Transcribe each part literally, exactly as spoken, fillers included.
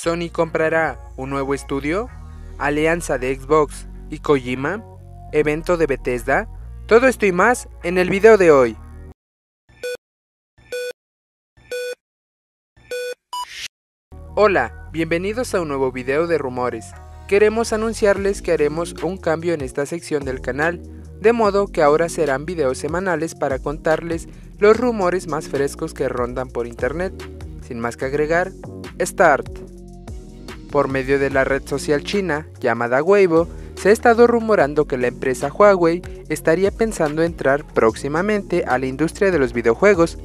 ¿Sony comprará un nuevo estudio? ¿Alianza de Xbox y Kojima? ¿Evento de Bethesda? Todo esto y más en el video de hoy. Hola, bienvenidos a un nuevo video de rumores. Queremos anunciarles que haremos un cambio en esta sección del canal, de modo que ahora serán videos semanales para contarles los rumores más frescos que rondan por internet. Sin más que agregar, start. Por medio de la red social china llamada Weibo, se ha estado rumorando que la empresa Huawei estaría pensando entrar próximamente a la industria de los videojuegos.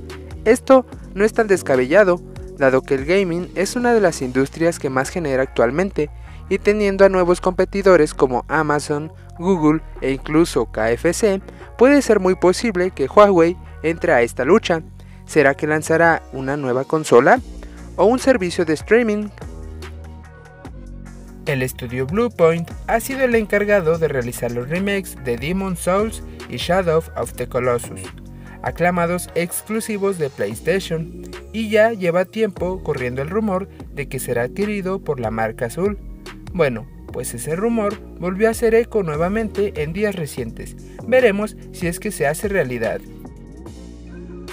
Esto no es tan descabellado, dado que el gaming es una de las industrias que más genera actualmente, y teniendo a nuevos competidores como Amazon, Google e incluso K F C, puede ser muy posible que Huawei entre a esta lucha. ¿Será que lanzará una nueva consola o un servicio de streaming? El estudio Bluepoint ha sido el encargado de realizar los remakes de Demon's Souls y Shadow of the Colossus, aclamados exclusivos de PlayStation, y ya lleva tiempo corriendo el rumor de que será adquirido por la marca azul. Bueno, pues ese rumor volvió a hacer eco nuevamente en días recientes. Veremos si es que se hace realidad.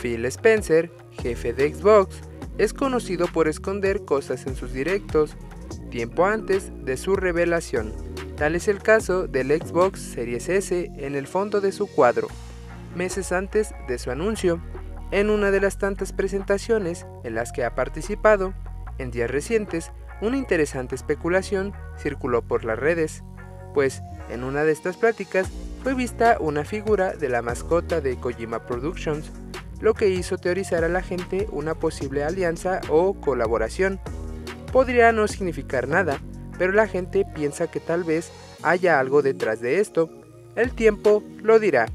Phil Spencer, jefe de Xbox, es conocido por esconder cosas en sus directos tiempo antes de su revelación. Tal es el caso del Xbox Series S en el fondo de su cuadro, meses antes de su anuncio. En una de las tantas presentaciones en las que ha participado, en días recientes, una interesante especulación circuló por las redes, pues en una de estas pláticas fue vista una figura de la mascota de Kojima Productions, lo que hizo teorizar a la gente una posible alianza o colaboración. Podría no significar nada, pero la gente piensa que tal vez haya algo detrás de esto. El tiempo lo dirá.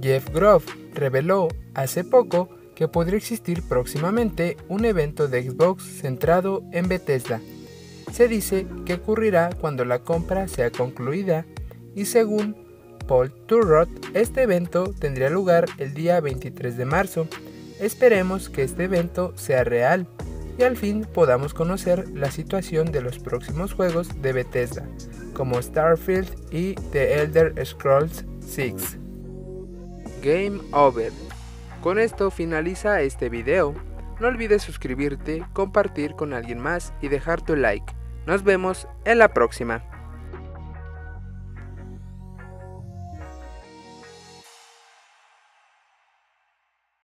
Jeff Groff reveló hace poco que podría existir próximamente un evento de Xbox centrado en Bethesda. Se dice que ocurrirá cuando la compra sea concluida, y según Paul Turrott, este evento tendría lugar el día veintitrés de marzo. Esperemos que este evento sea real y al fin podamos conocer la situación de los próximos juegos de Bethesda, como Starfield y The Elder Scrolls seis. Game over. Con esto finaliza este video. No olvides suscribirte, compartir con alguien más y dejar tu like. Nos vemos en la próxima.